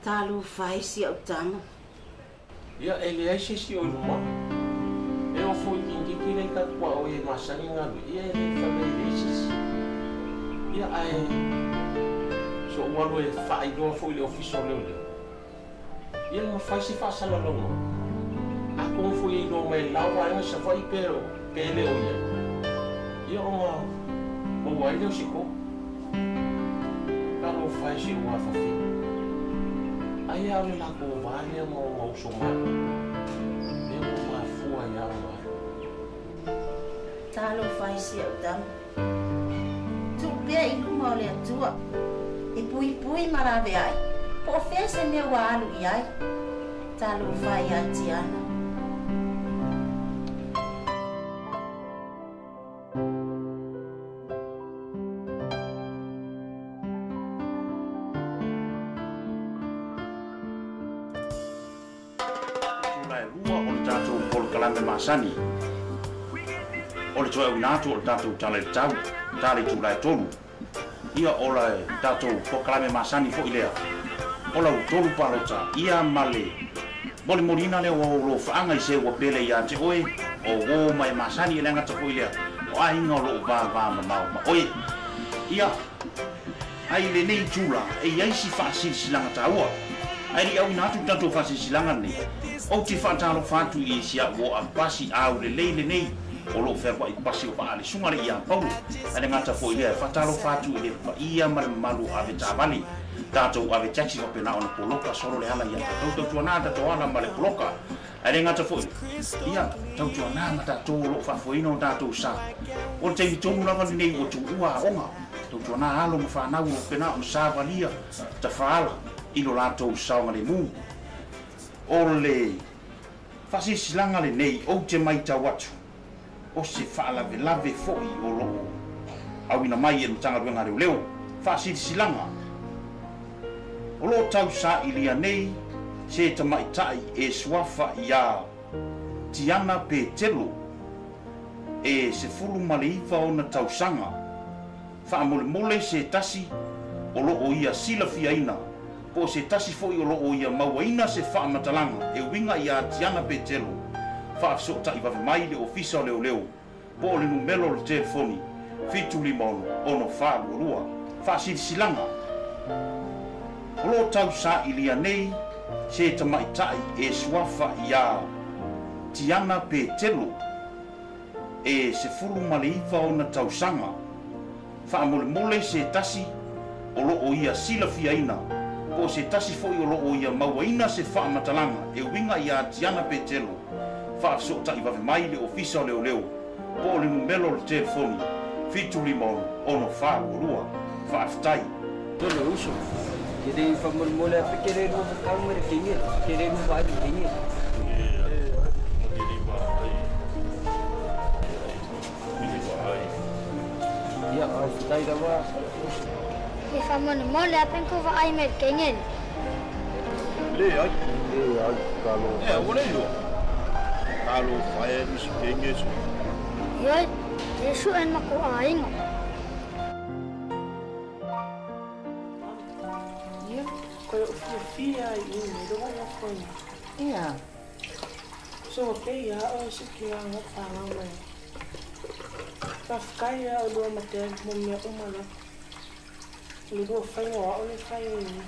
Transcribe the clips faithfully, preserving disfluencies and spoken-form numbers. talo fai si au tamo ia ele ai sesi o luma e o fo ningi kile katua o e masani ngalu ia ele famele sesi ia ai so walu e fai do fo ile ofiso lele ia mo fai si fa sala longo a ko fo ile no mai lawa no se fai pero pele o ia ia o o wai no siko talo fai si o afa ai abre la cobaña mo o somar debo ma fua ya wa talo fai si autam tu pei como le tua e pui pui marave ai po fese me walu ai talo fai atiana Sani, oleh tuai unato oleh tato cale cau, cale culai tolu, ia oleh tato poklame masani fo ilea, oleh tolu palota, ia male, boleh morina le wolo fangai se wapele ia ce oe, owo mai masani lenga ce fo ilea, oai ngolo ba ba menau, oe, ia, ai le nei cula, ai ai si fasi silang cawa. Ai au natu tato fasi silangan ni o ti fatalo fatu i sia wo apasi au le leile nei o lo ferwa i pasi o paale sunga le ia paulu ale ngata fo ile fatalo fatu ile ia malu ave tabani tato ave taxi o pena on poloka solo le ala ia tato tuanata toana male poloka ale ngata fo ia tato tuanata tato lo fa fo ino tato sa o te tomu la nei o tuua onga tato tuana alo fa na wo pena o sa valia tafala ilo lato saunga le mu ole fasi silanga le nei o te mai tawatu o se fala ve lave foi o lo awina mai en tanga wenga le leo fasi silanga o lo tau sa ilia nei se te mai tai e swafa ia tiana pe telo e se fulu maliva ona tausanga fa mole mole se tasi o lo o ia sila fiaina po se tasi foi o loo ia mauaina se faamatalaga e uiga iā tiaga petelo faasoʻotaʻi vavamai le ofisa o leoleo po o le numelo o le telefoni fetulimonoonofaalualua faasilisilaga o loo tausaʻilia nei se tamaʻitaʻi e suafa iā tiaga petelo e sefulu ma le iva ona tausaga faamolemole se tasi o loo ia silafiaina o se tasi foi o loo ia mauaina se faamatalaga e uiga iā tiaga petelo faasoʻotaʻi vavemai le ofisa o leoleo po o le numelo o le telefoni fetulimonoonofaalualua faafetai tole uso kelei faamolemole ape kelei lua fakau ma le keiga kelei lua vaai le keiga ia aafetai lava e faamolemole ape ko vaai ma le keiga le ai le ai talo e o le io talo vaai ma le keiga ia e su en ma ko ainga ia ko o fia i me do mo ko ia so ke ia o se ke a mo fala ma ta fkaia o do ma te mo me o ma la le do fa ia o le fa ia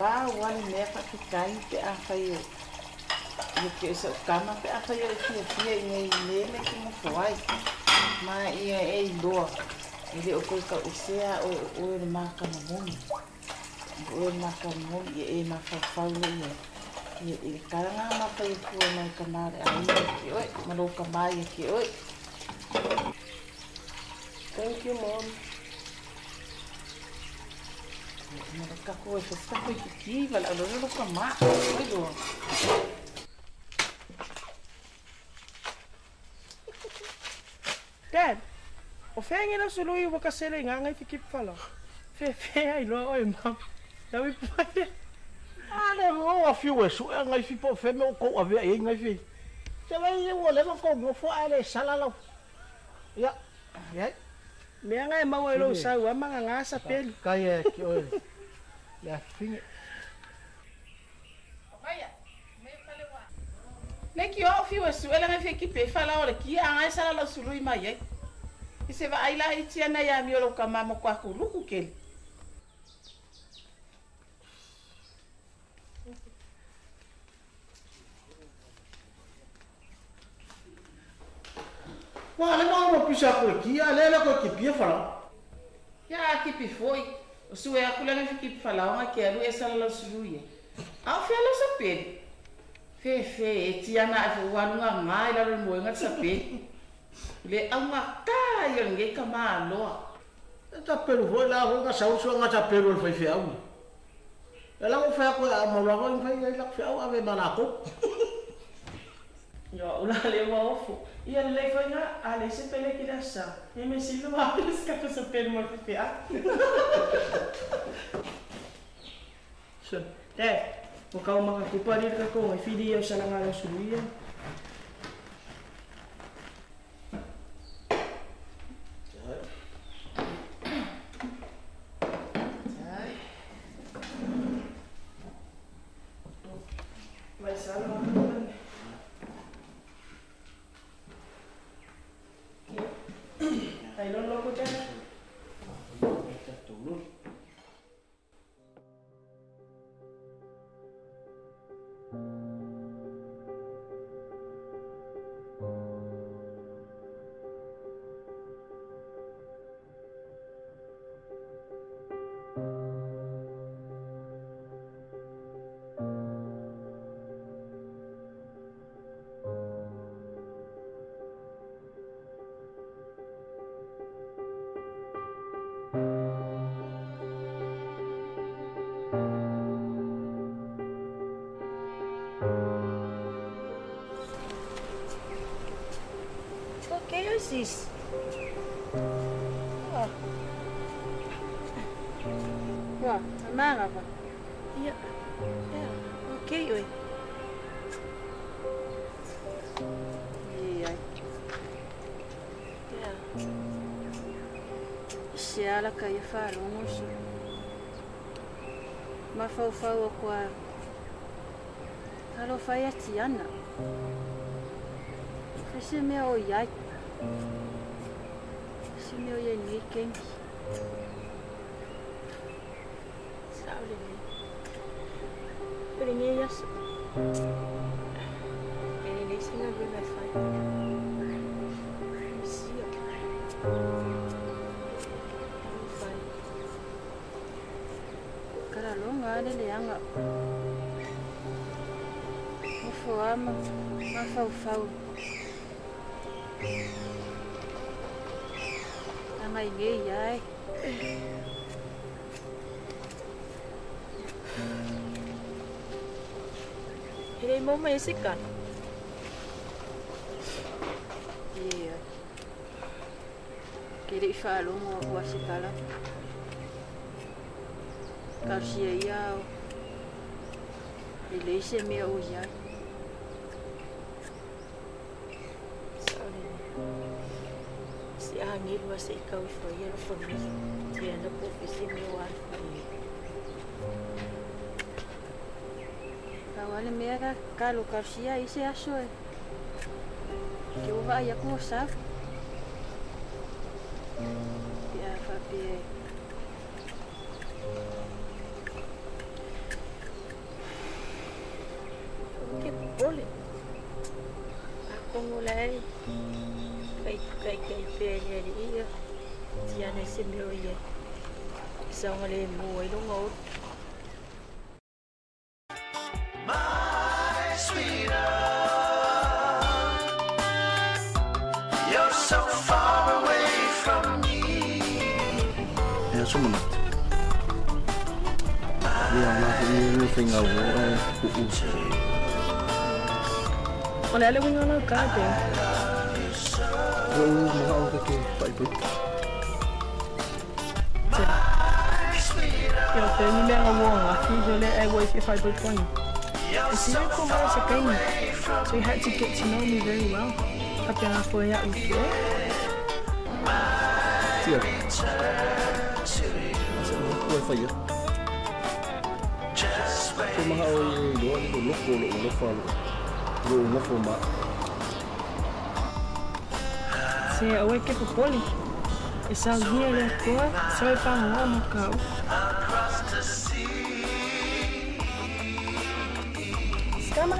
pa one me fa ki kai pe a fa yo yo ke so kama pe a fa yo ki fie nei le me ki mo foi ma ia ei do ele o ko ka o sea o o ma ka mo o ma ka mo e ma fa fa lo ia ia e kala nga ma pe ko ma ka ma re ai ki oi ma lo ka ma ia ki oi thank you mom. No los cajos, estos cajos de tequila, la gloria de los mamás, oigo. Dad, o fea en el solo y boca se le engan, hay que keep falo. Fea, fea y luego, oye, mam, ya me puede. Ah, le voy a fiu, eso es, hay que por fea, me voy a ver ahí, hay que. Ya me llevo, le voy a comer, fue a la sala. Ya, ya. Me han llamado el oso, me han ganado esa piel. Calla, que hoy. La fin. Vaya, me fale wa. Le que yo fui oso, ela me fez que pe fala hora que a essa la sului mai. E se vai lá e tinha na ya miolo kama mo kwa kuluku kel. Uau, não vou puxar por aqui, ali ela com a equipe falou. Já a equipe foi, o sué a colega da equipe falou, mas que a lua essa não subiu. Ao fim ela sapele, fe fe, tia na voa não mais, ela não morre, ela sapele. Le a uma caia ninguém cama loa. Ela pelo foi lá, vou gastar o sué, ela sapele foi feio. Ela não foi a coisa, mas logo não foi, ela feio a ver malaco. Yo, una lengua ofo. Y el lengua a la se pele que da sa. Y me sirve a los que se pele mal fea. So, Dad, o cau maga culpa de que como el video se la gana subía. What is this? What? What? A man? Yeah. Yeah. Okay, wait. Yeah. Yeah. Se ela caiu faro, moço. Mas foi o faro com a... Ela foi a Tiana. Esse é meu olhar. Se me oye ni quien sabe pero ni ella en el inicio no vive falla sí falla cara longa de leanga no fue ama no fue fau Ai, ai, ai. Ele é bom esse cara. E ele falou uma coisa lá. Carcia ia. Ele se me oia. Anil was a cow for you for me. The end of the city was for me. I want to make a Carlo Garcia easy as well. You buy a course up. Yeah, Fabi. Keep rolling. Accumulate. Kay kay kay niya diyan ay similya isang alin mo ay lungaw. Yan sumunod. We are not doing anything I want. Wala lang yung ano ka, eh. Oo, mga ako ito. Paipay. Eu tenho me amor aqui, eu le ego if I put one. It's really cool guys again. So you had to get to know me very well. Até na foi a isso. Tia. Foi foi eu. Como há o dono do louco, o louco. O louco ma. Se eu é que pro poli. Essa guia da tua, só é para Roma, cara. Kaya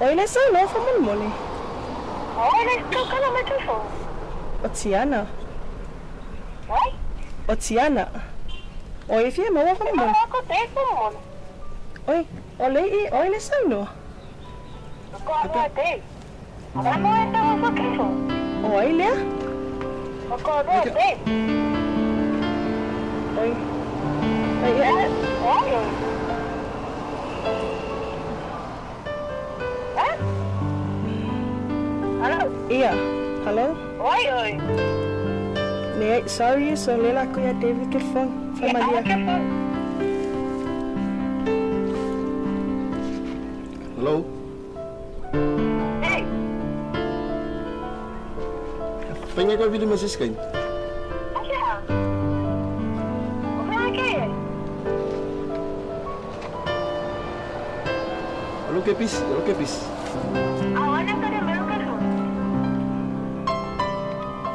Oye, eso no fue muy mole. Oye, ¿qué cara me chufó? Otiana. ¿Oye? Otiana. Oye, fíjate, me voy a comer mole. ¿Qué te es mole? Oye, ole, oye, eso no. ¿Cómo te? ¿Cómo estamos aquí? Oye, le. ¿Cómo te? Oye. Oye. Oye. Iya, halo. Oi, oi. Nee, sorry, sorry lah aku ya David telefon sama dia. Halo. Hey. Pengen kau video masih kan? Iya. Oke, oke. Halo Kepis, halo Kepis. Awan aku dah meluk.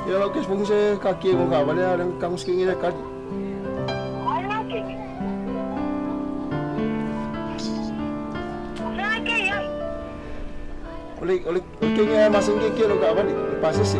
Ya lo que es ponse kaki con cabalea dan kamu skingi dekat. Mana kaki? Mana kaki ya? Oleh oleh kaki masing kaki lo cabal lepas sih.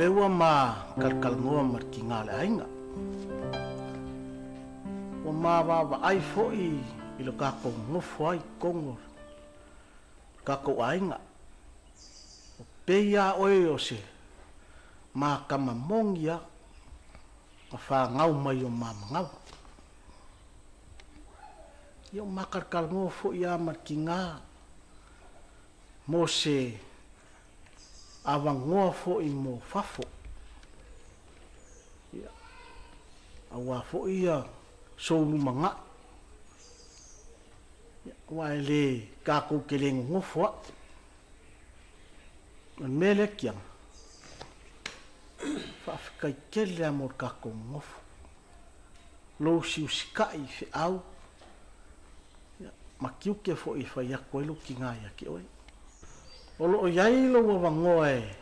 Lewa ma kalkalnua markingale ainga. O ma baba ai foi ilo kako mufai kongor. Kako ainga. O peia oeose. Ma kamamongia. Afa ngau mai o ma ngau. Yo ma kalkalnua foi a markinga. Mose avangoa foi mo fafo. Ia. Awa foi ia soulu manga. Ia. Wale kaku keling ngufwa melekya fafka kelle amor kaku nguf lo siuskai fe au makiuke fo ifa yakuelo kingaya ki oi olo yailo wavangoe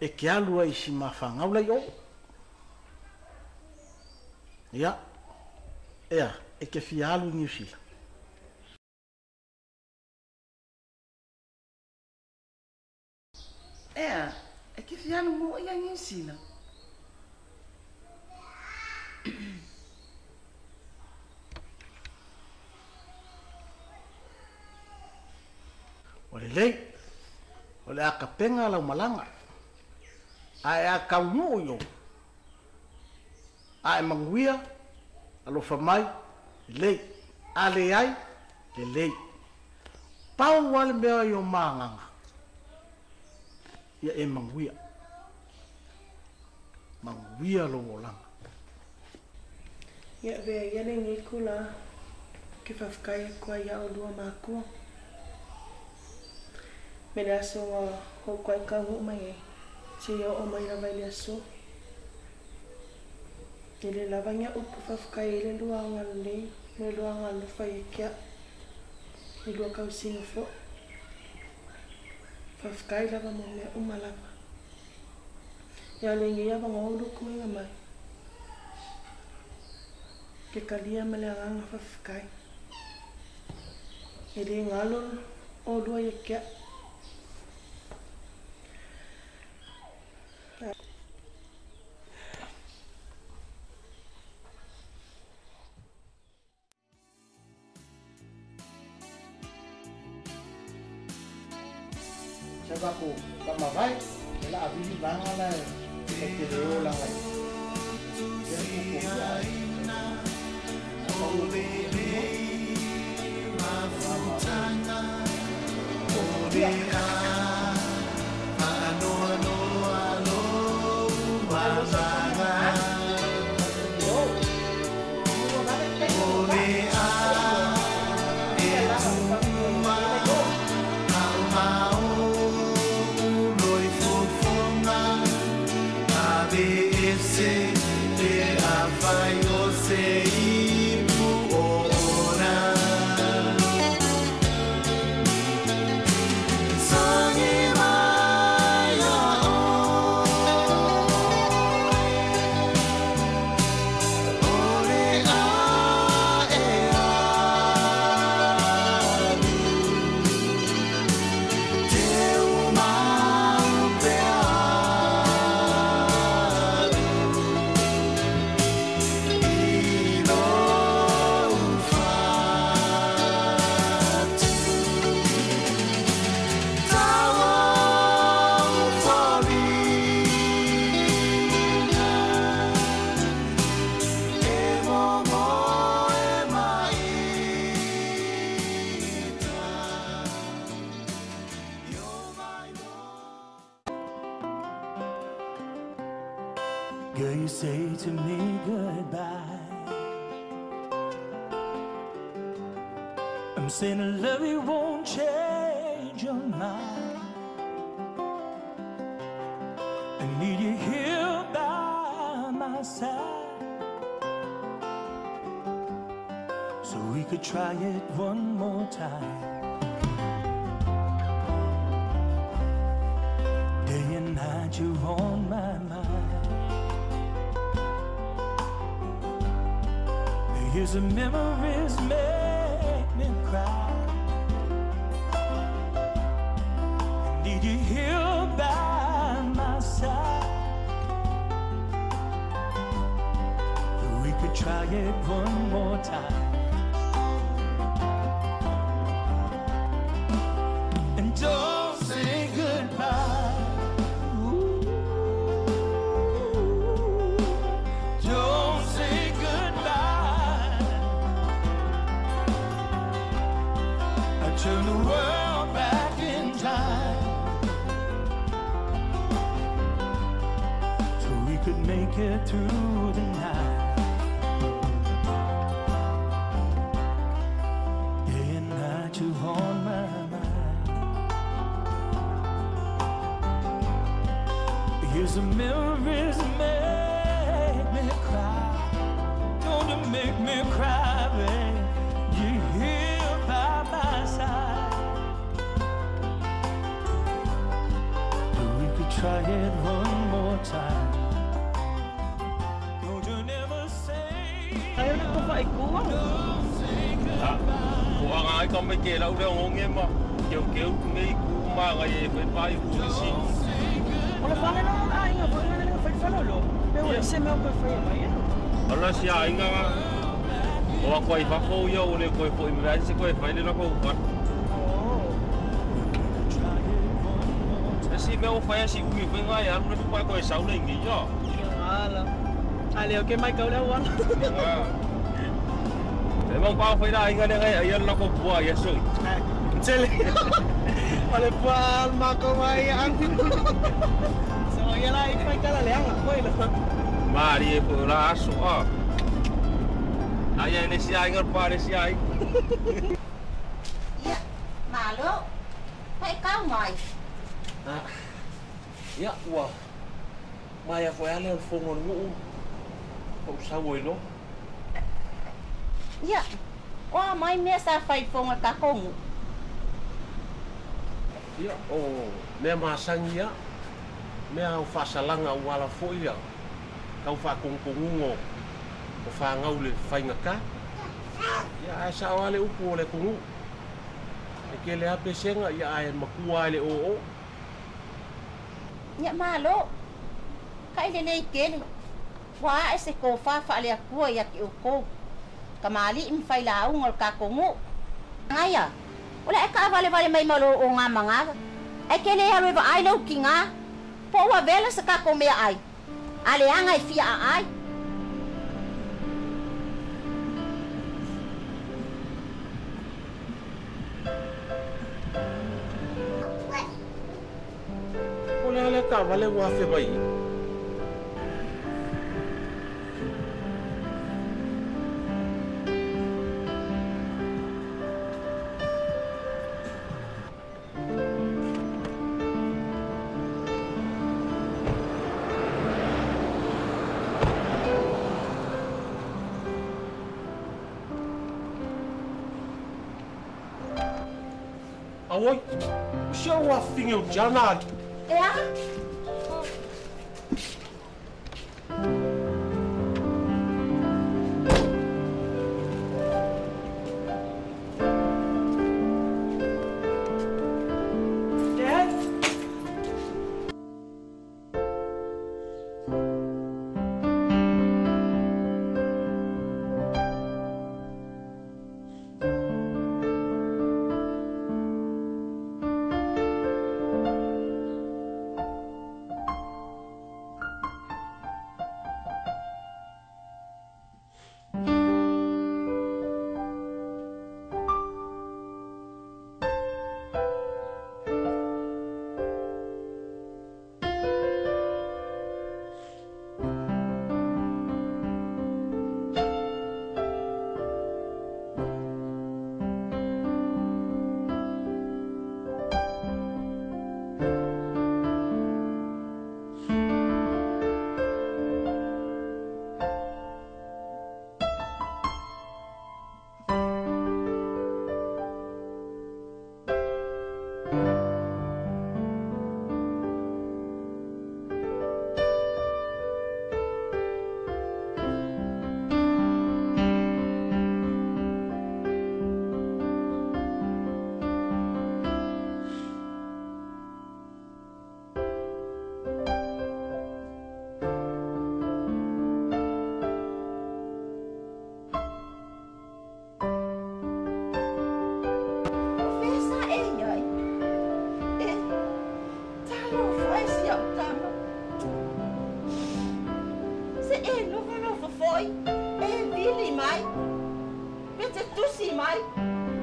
e kialua isimafanga ula yo ya ya e ke fialu ni usila. É, é que já não vou ir em ensina. Olha lei, olha a capenga lá uma langa, aí a calmuio, aí manguia, alô famai, lei, aliai, lei, pau vale meu eu manga. Ya emang wia, mang wia lo bolang. Ya ve, ya nengi kula kifafkai kwa ya olua maku. Menaso ho kwa kahu mai, siyo omai la vai naso. Ile la vanya upu fafkai ile luanga le, me luanga le fai kia, ile luanga usinfo. Fafkai lava mome uma lava. Ya lengi ya bango luku me mai. Ke kalia me la ganga fafkai. Ele ngalon o do yekya. Aku sama baik, bila abis bangun lah, tertidur lah. Girl, you say to me goodbye. I'm saying I love you won't change your mind. I need you here by my side, so we could try it one more time. Day and night you're on my mind. Here's the memories make me cry. I need you here by my side. We could try it one more time. And don't say goodbye. Turn the world back in time, so we could make it through the night. Day and night 'Cause the memories make me cry. Don't make me cry, babe. You're here by my side. But we could try it one more time. Don't you never say goodbye. Hoàng ơi, con mới về lâu đâu không nghe mà kiểu kiểu nghĩ cú mà ngày về bay cú xin. Hola, Juan, no, ah, inga, ¿por qué no fue el falolo? Pero ese me ocurre fue el mañana. Hola, si hay inga, o a cuál va fue yo, o le fue por mi vez, se fue fue le no fue. Oh. Así me fue así, uy, fue ngai, no me fue con esa una ni yo. Ala. Ale, que mai cau la Juan. Le vamos pa fue la inga, ahí no con bua, ya soy. Chele. Vale, pues, Marco, vaya. Se voy a la hija y cada le haga, bueno. María, por la aso. Ahí en ese año, el padre, ese año. Ya, malo. ¿Qué cao, mai? Ya, guau. Maya fue a leer el fondo, ¿no? O sea, bueno. Ya. Oh, mai, me está fallando el cacón. Ya, oh, me amasang ya, me au fasalang au ala foia, kau fakung kungungo, kau fangau le fangaka, ya asa awal le upu le kungu, kele ape senga ya ay makuai le oo, ya malo, kai le le kele, wa ese kau fa fa le kuai ya kiuko, kamali imfailau ngol kakungu, ngaya. Ola eka vale vale mai malo o nga manga. Eke le haru va ai lo kinga. Po wa vela se ka come ai. Ale anga fi ai. Ola le ka vale wa fe bai. Oi, deixa eu afinhar o janado. É?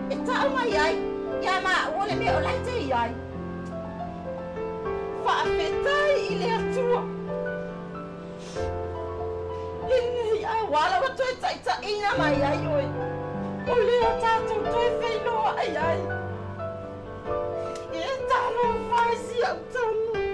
It's a little fuzzy, I'm telling you.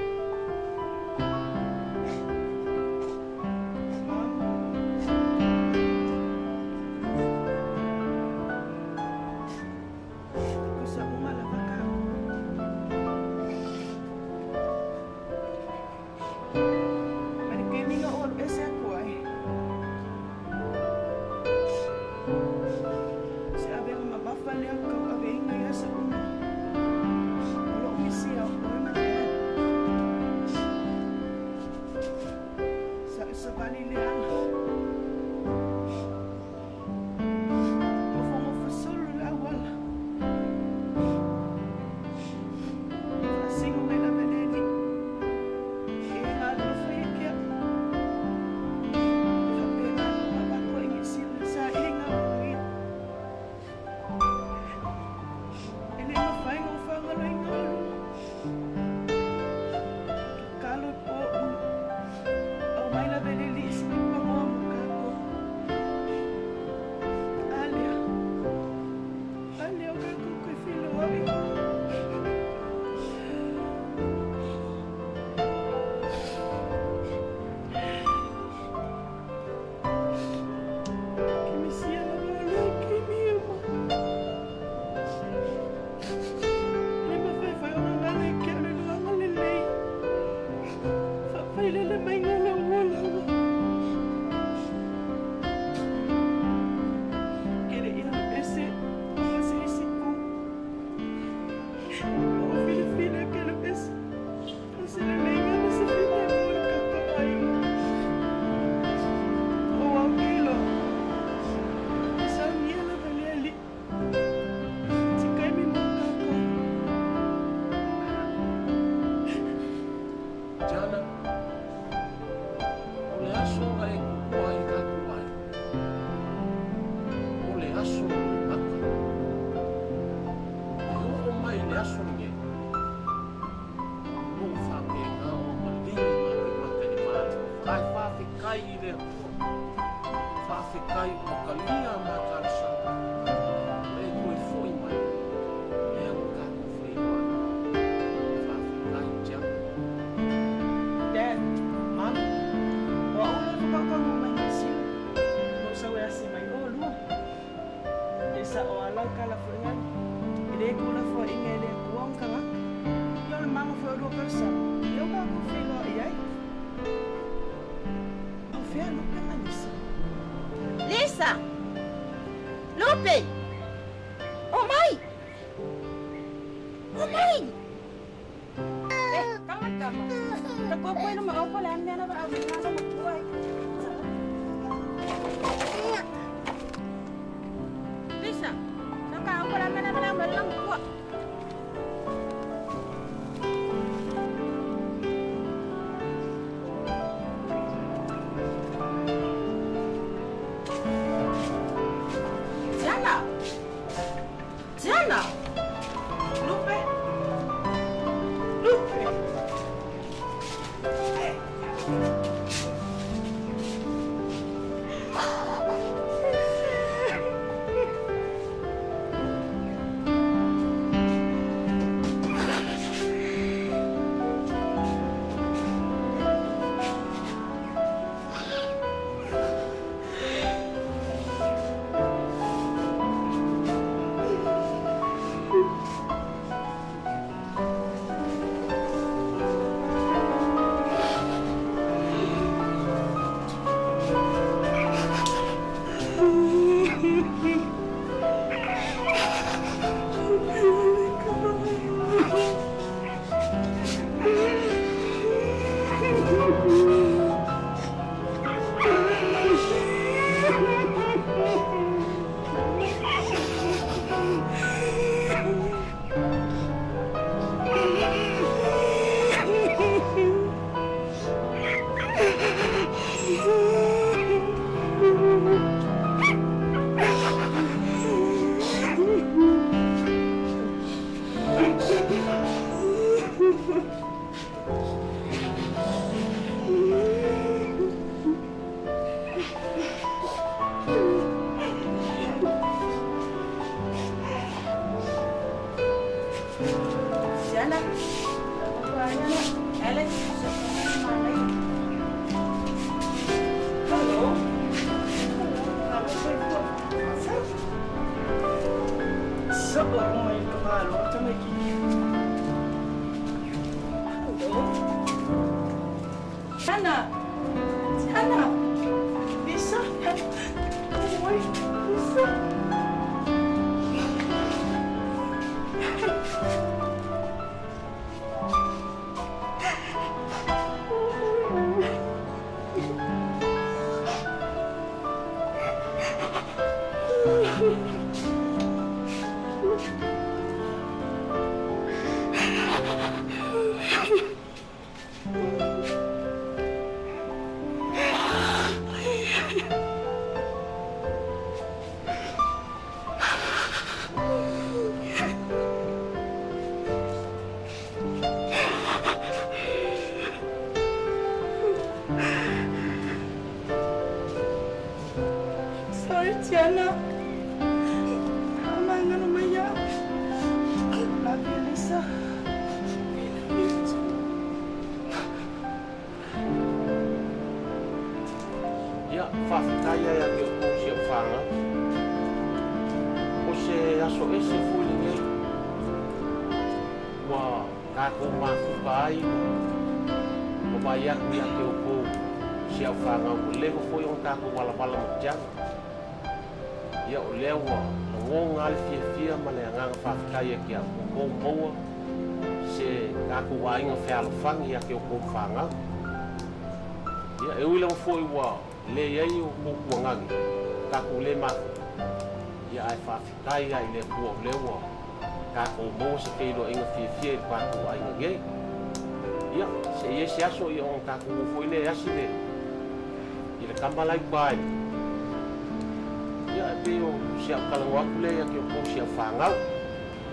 Ia o lewa, o ngonga alfia fia, ma le nganga whafitaya ki a mō mōa, se kakuwa inga fialofangi ya ke ukufanga ya ewile mfoiwa le ya iyo kukuangangi kakule ma ya aifafikai ya ile kuolewa kakubo se keido inga fifie kakuwa inga gei ya se yesi aso iyo kakubo foile yasine ile kambalai bai ya biyo siap kalangwakule ya ke ukusya fangal.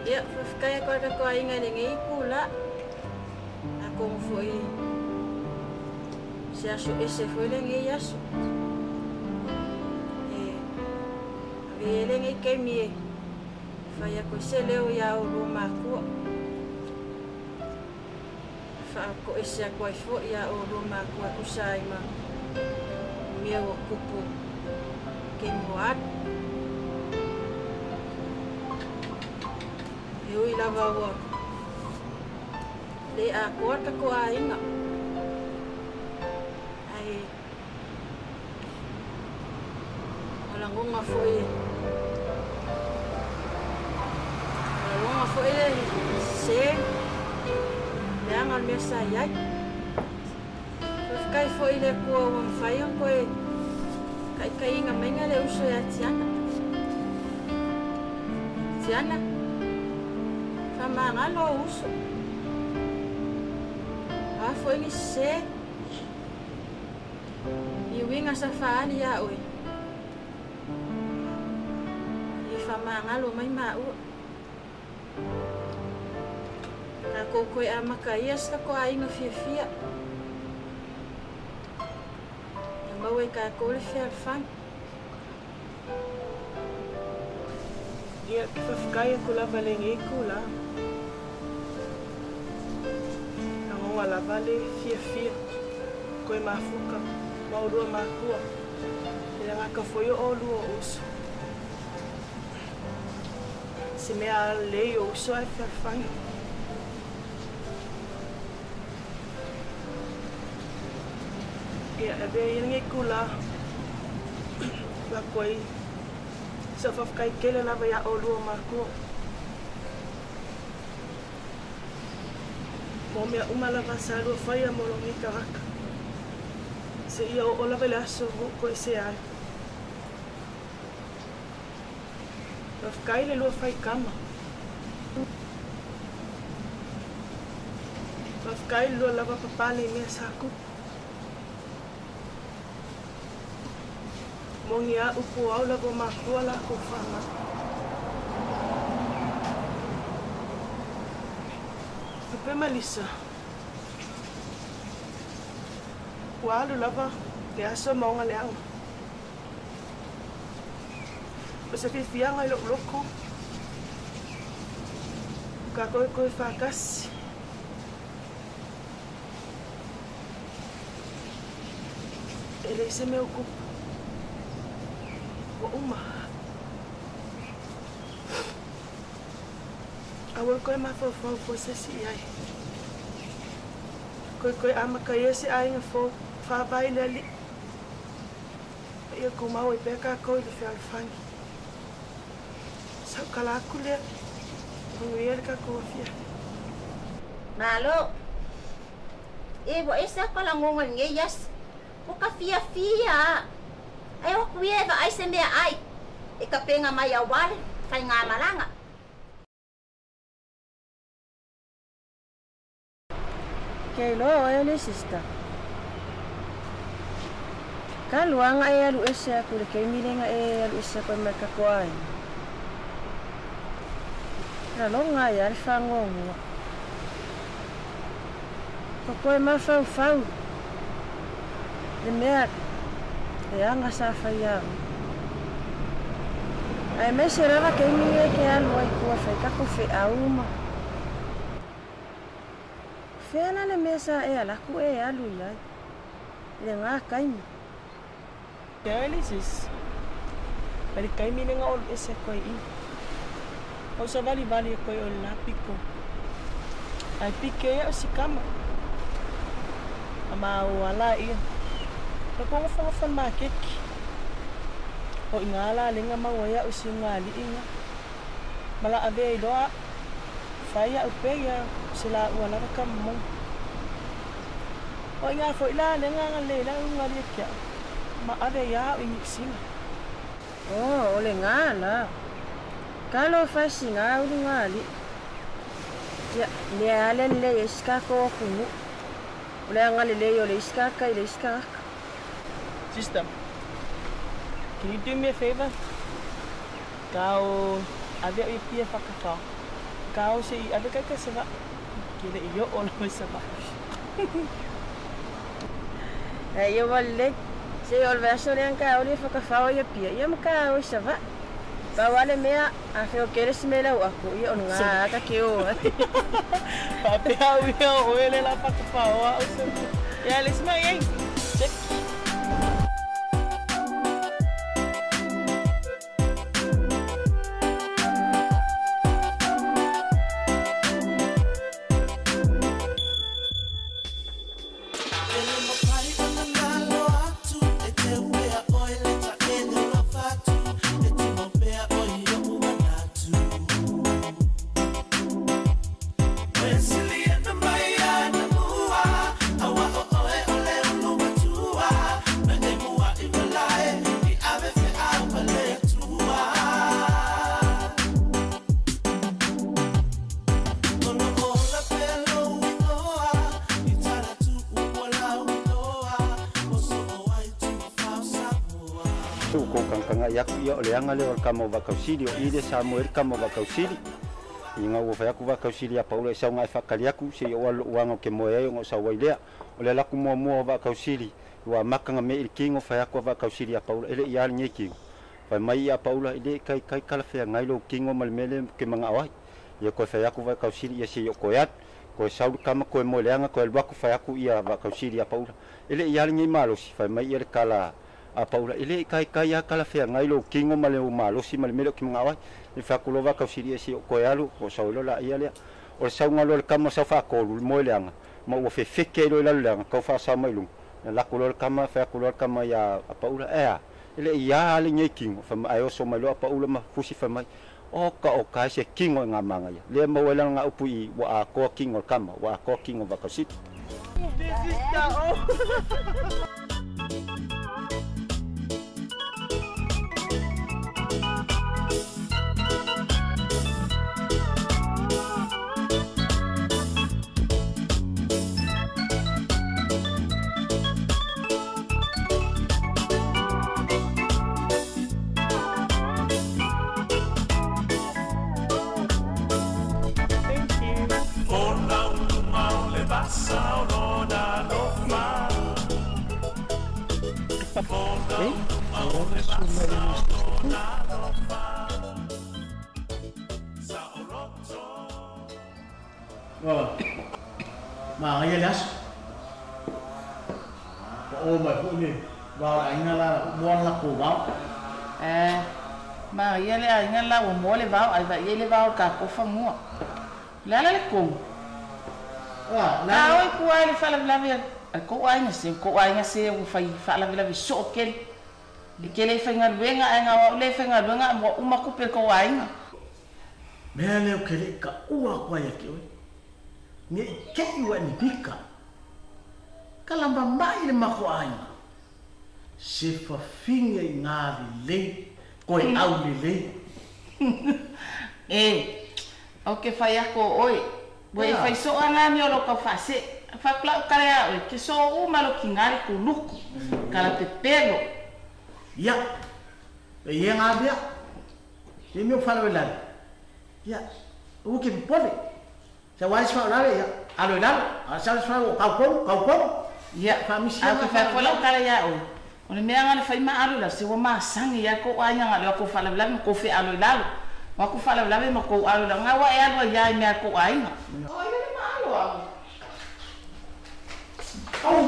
Ya, kaya ko ako ay ngayon ikula. Ako mo foi siya so ese foi ngayon so. Eh, bele ngayon kami. Faya ko seleo ya uruma ko. Fa ko ese ko foi ya uruma ko kusai ma. Mio kupu kenwat. Eu ia lavar o de a porta com a inga aí alanguma foi alanguma foi se não alme saia porque foi ele com um faio foi cai cainga menga leu cheia tiana tiana mamá lo uso. Ah, foi me ser. E o inga safari a oi. E famá lo mãe mau. Na cocoi a macaia está com a inga fifia. E mau e cacol fiar fan. E a fafcaia cula valengue cula. La vale fia fia coi mafuca mauro macua ela maca foi o luo osso se me alei o osso é perfeito e a ver ninguém cula la coi só vai ficar que ela vai a o luo macua. Momia uma lavasalu foi a molongi cavaca. Se eu o lavelaço vou coisear. Não ficar ele lua fai cama. Não ficar ele lua lava papale minha saco. Monia o poal lava macua lá com fama. Pe malisa. Qual o lava de aso monga leão. Você fez fianga lo louco. Cacoi coi facas. Ele se me ocupa. O uma. Agora coi mais fofo você se aí. Coi coi ama caia se aí não for fa vai ali. Eu como ao pegar coi do fiar fang. Só calacule o ele que confia. Malo. E vou essa calangonga yes. O cafia fia. Eu cuido aí se me aí. E capenga mai ao bar, fai nga malanga. Que lo ele está caluang a ele esse a por que milenga ele esse por me cacoai na longa ele fango cocoi mais fau fau de mer de anga safaiam aí me serava que milenga que a lua e cofe cacofe a uma. Fena le mesa e ala ku e alu ya le nga kaimi dialysis bali kaimi le nga ol ese koi i o sa bali bali koi ol na piko ai pike ya sikama ama wala i to ko fa fa market o ingala le nga mawa ya usingali inga bala ave doa. فهي أوبيا سلا ولا ركم مم ويا فولا لينا ليلا وليك ما أبي يا وينكسين أو ولينا لا كلو فاشينا ولينا لي ليا لين لي إسكاكو كمو ولينا لي يولي إسكاكا يلي إسكاك Sister, can you do me a favor? Kau ada ipi apa kau? Kau si ada kakak sebab kita iyo orang bersama. Ayo balik, si orang bersama yang kau ni fakak kau ipi, yang kau sebab bawa le mea afio keres mela aku iyo orang tak kau. Tapi aku iyo oleh lapar kau aku sebab ya lisma yang check. Leanga le orkamo vakaushiri ile Samuel kamo vakaushiri inga wofaku vakaushiri ya Paulo sa ngai fakaliaku se wanga ke moya ngo sawailea ole la kumo mo vakaushiri wa makanga me ilkingo fayaku vakaushiri ya Paulo ile yar nyeki fa mai ya Paulo ile kai kai kala fa ngai lo kingo malmele ke manga awai ye ko fayaku vakaushiri ya se yokoyat ko saul kama ko mo leanga ko elbaku fayaku ya vakaushiri ya Paulo ile yar nyi malo si fa mai ile kala a Paula ile kai kai ya kala fe ngai lo kingo male o malo si male melo kinga wa ni fa kulo va ka siria si ko yalu ko saulo la ia le o saunga lo kama sa fa ko lu mo le anga ma o fe fe ke lo la la ko fa sa mai lu la kulo kama fa kulo kama ya Paula eh ile ia ali nge kingo fa ai o so mai lo Paula ma fusi fa mai o ka o ka se kingo nga manga ya le mo wela nga upui wa ko kingo kama wa ko kingo va ka sit this is the oh y eleva o capo famoso la la le como ah la hoy cuál fala la vida el cuál no sé cuál no sé o fai fala la vida so que el que le fenga venga venga le fenga venga uma cupe cuál me le o que le ca ua cuál que hoy me que ua ni pica calamba mai le ma cuál se fa finga ngari le coi au le eh o que fallaco hoy voy a hacer un año lo que hace para claro que soy un malo quingar con luco cara te pego ya y en había y me falo el lado ya o que pone se va a esfalar ya a lo lado a sabes falo caucón caucón ya familia que falo la cara ya hoy Oni meanga le faima alu la se wama sangi ya ko anya le ko fala bla ko fe alu la wa ko fala bla me ko alu la nga wa ya alu ya me ko aina o ya le ma alu alu oh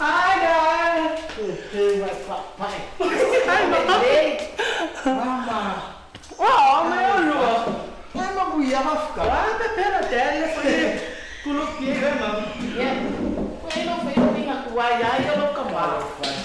ai da eh vai pa pa ai ma pa mama oh me alu ai ma buia va ficar ah me pera tele foi coloquei mama Guayá e eu não como. Faz.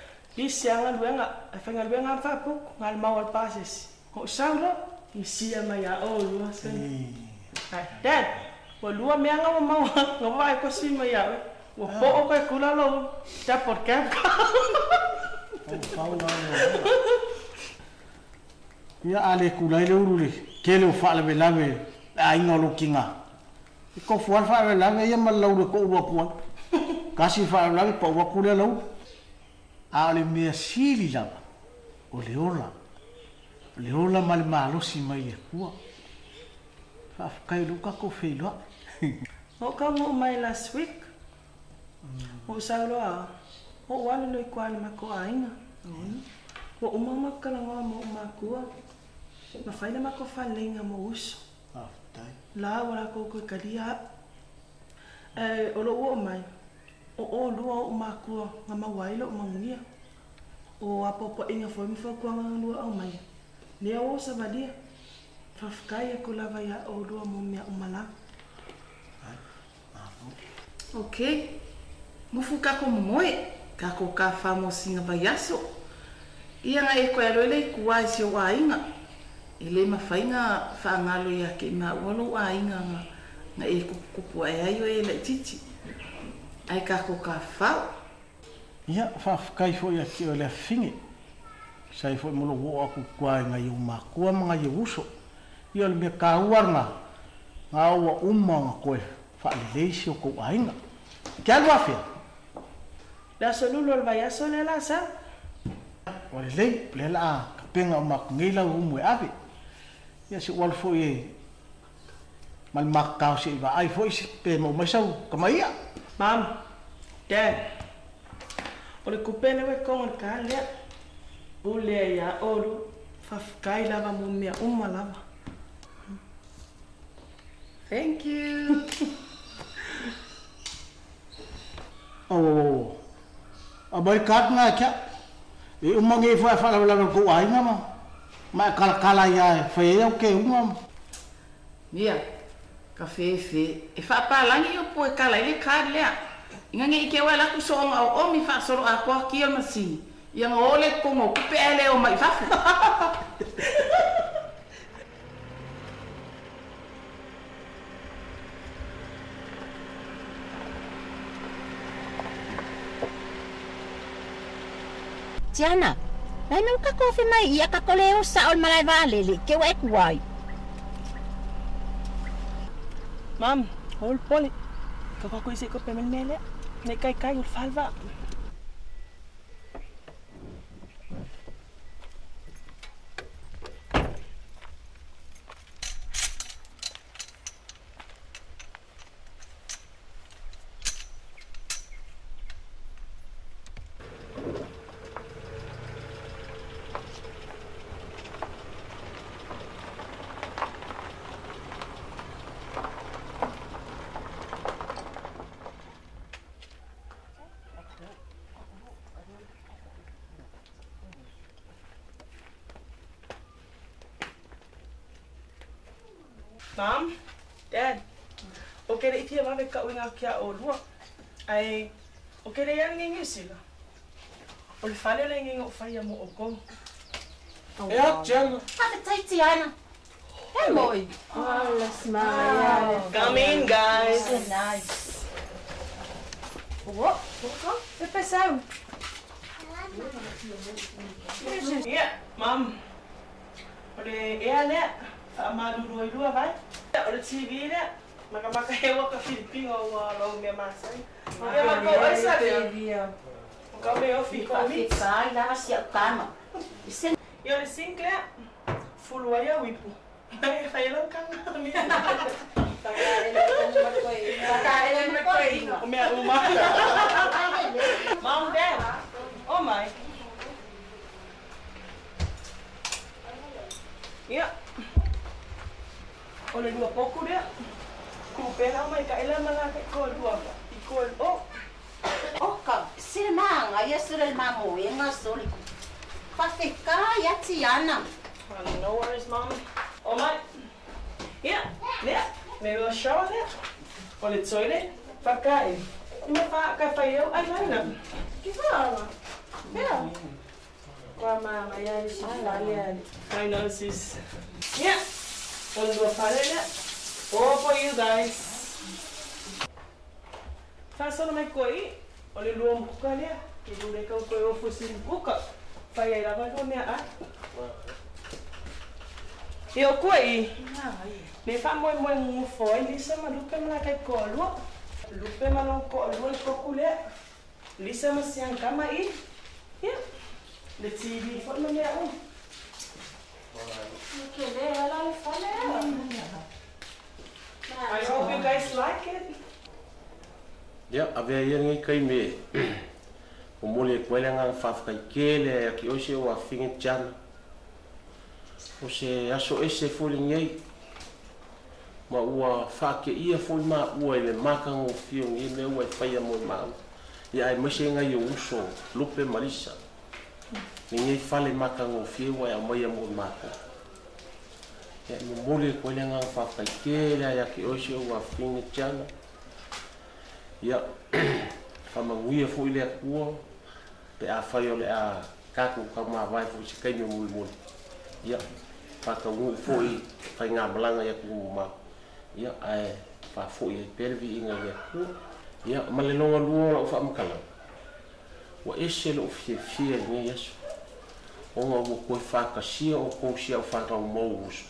Lisiangan wenga afengal wenga fa puk ngal mawal pases. Ko saura y si ama ya o lo hace dad por lo me haga mamá no va a cocina ya o poco que cula lo ya por qué ya ale cula le urule que le fala be lave ai no lo kinga ko fual fala lave ya mal lo ko uba ko casi fala lave po uba cula lo ale me sili la o le orla le ola mal malo si mai ku fa kai luka ko feilo o ka mo mai last week o saulo o wala no ko ai ma ko aina o o mama kala mo ma ku na faina ma ko fa lenga mo us la wala ko ko kadia eh o lo o mai o o lo o ma ku ma wailo mangia o apopo inga fo mi fo ko ngalo o mai le o sabadi fafkai ko lava ya o do mo mi umala okay mo fuka ko moi ka ko ka famosinga bayaso ia na eko ero le kuasi o ainga ele mafainga fangalo ya ke ma wolo ainga na eko kupo ayo ele titi ai ka ko ka fa ia fafkai fo ya ke ole fingi sai foi mo logo aku kwa ngai uma kwa ngai uso ia me kawarna ngau uma ko fa leisho ko ainga que algo afia la solulo vaya solela sa o lei plela kapenga uma ngila umwe ape ia se wal foi mal makau se va ai foi se pe mo masau kamaia mam de ole kupene we kon ka le Ule ya oro, fafkai lava mumia uma lava. Thank you. Oh, abai katna kya? E umangi fa fa lava ko ainga ma. Ma kala kala ya fa ya ke uma. Mia, café fe. E fa pa langi o po kala ile kadle. Ingangi ke wala ku so o mi fa soro a ko ki el masi. Yang ole como pele o mai fafu. Tiana, mai no ka kofi mai ia ka koleo sa ol malai valeli ke wa kuai. Mam, ol poli. Ka ka koise ko pemel mele. Ne kai kai ul falva. Mom, Dad, okay, if you want to cut without your old work, I okay, they are in your sila. Or following of fire more go. Yeah, Jen, have a tight Tiana. Hello, oh, let's smile. Come in, guys. So nice. What? What? The person. Yeah, Mom. But they are there. Ama dulu dulu apa? Orang T V ni, macam macam hewan ke Filipina atau orang Myanmar. Macam macam orang Australia. Macam macam Filipina. Filipina, dah siap kan? Isen. Yang single, full waya wipu. Saya langkang. Tak ada macam kau ini. Tak ada macam kau ini. Umar umar. Mau deh? Oh my. Ya. Oleh Pela maika ela mala kol duaka ikol o o ka silman aye sirel mamu yenga soli pasika ya tiana. No worries, mommy. Oh my. Yeah. Yeah. Me voy a shower there. O le toile para caer. Y me va a café yo ay vaina. ¿Qué va? Yeah. Mamá, ya es valiente. I know sis. Yeah. Cuando lo parela. All for you guys. Fasano me coi, olhe lo um pouco ali, que do leca o coi o focinho pouco, vai aí lá vai comer a. Eu coi, me faz muito muito foi, lisa mas lupa me lá que colo, lupa me lá colo, procure, lisa mas se encama aí, é, de T V foi me lá um, o que é lá ele foi lá. I hope you guys like it. Yeah, havia ninguém que me o moleque vai lá na fábrica aquele que hoje o afim já hoje acho esse folhinha mas o faca ia foi mas o ele marca o fio e meu o faia muito mal e aí mas chega eu uso lupe malícia ninguém fala marca o fio e a mãe é muito marca. Mi moleque olha na facaqueira e aqui hoje o afim chama e a família foi lá com a família a caco como a vai foi chegar no mundo e a facão foi foi na Malanga e com uma e a fa foi pervi em ali e a malelonga lua o famcala o esse o fie fie nem isso o o faca se o com se o faca o moço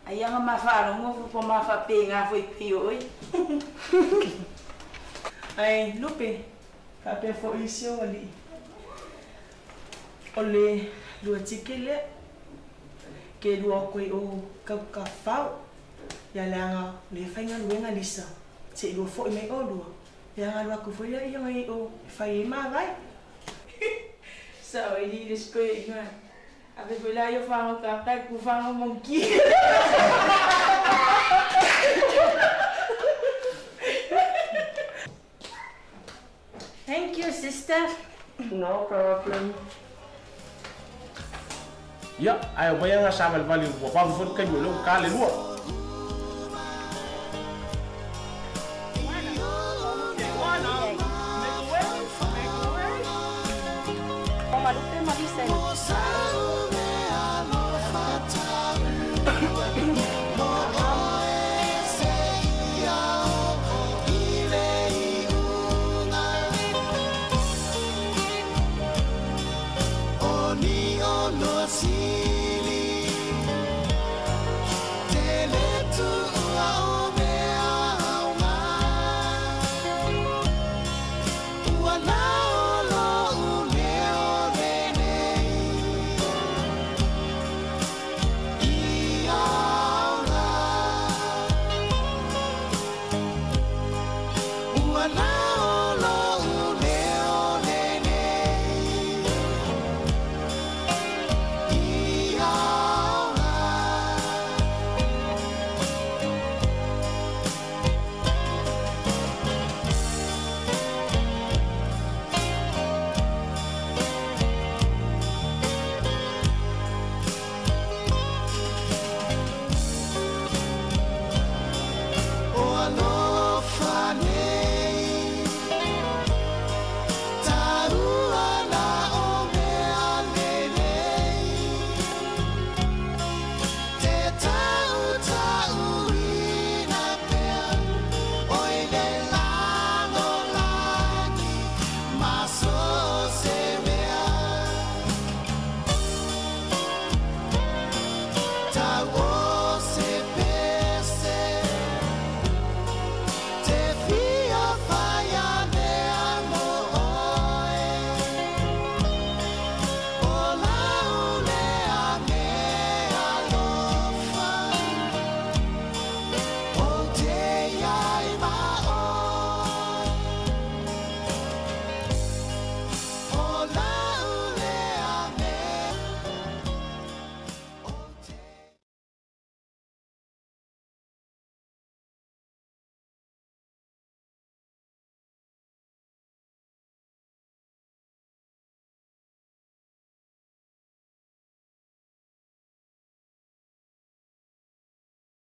Aí ela me falou, não vou pôr mais papinha, vou pior. Aí, Lupe, papel foi isso ali. Olha, do artigo que do acolhe o cafau, e a langa lhe faz um bem alisa. Se do foi meio do, e a lua que foi aí aí o faz mais vai. Só ele descobriu, não é? A vegula eu falo que a gente fala um monquinho. Thank you, sister. No problem. Yeah, I will be able to get a value for the value of the value.